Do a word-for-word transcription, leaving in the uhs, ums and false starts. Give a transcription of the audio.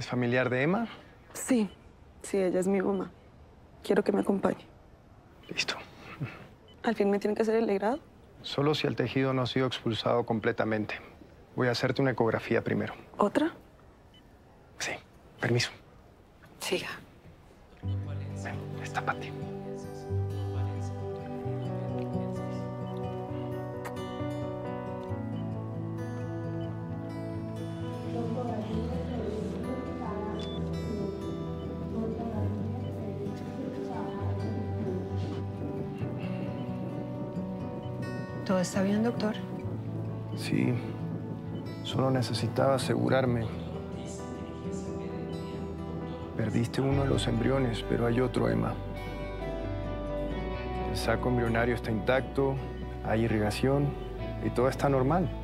¿Es familiar de Emma? Sí, sí, ella es mi mamá. Quiero que me acompañe. Listo. ¿Al fin me tienen que hacer el legrado? Solo si el tejido no ha sido expulsado completamente. Voy a hacerte una ecografía primero. ¿Otra? Sí, permiso. Siga. Ven, está para ti. ¿Todo está bien, doctor? Sí. Solo necesitaba asegurarme. Perdiste uno de los embriones, pero hay otro, Emma. El saco embrionario está intacto, hay irrigación y todo está normal.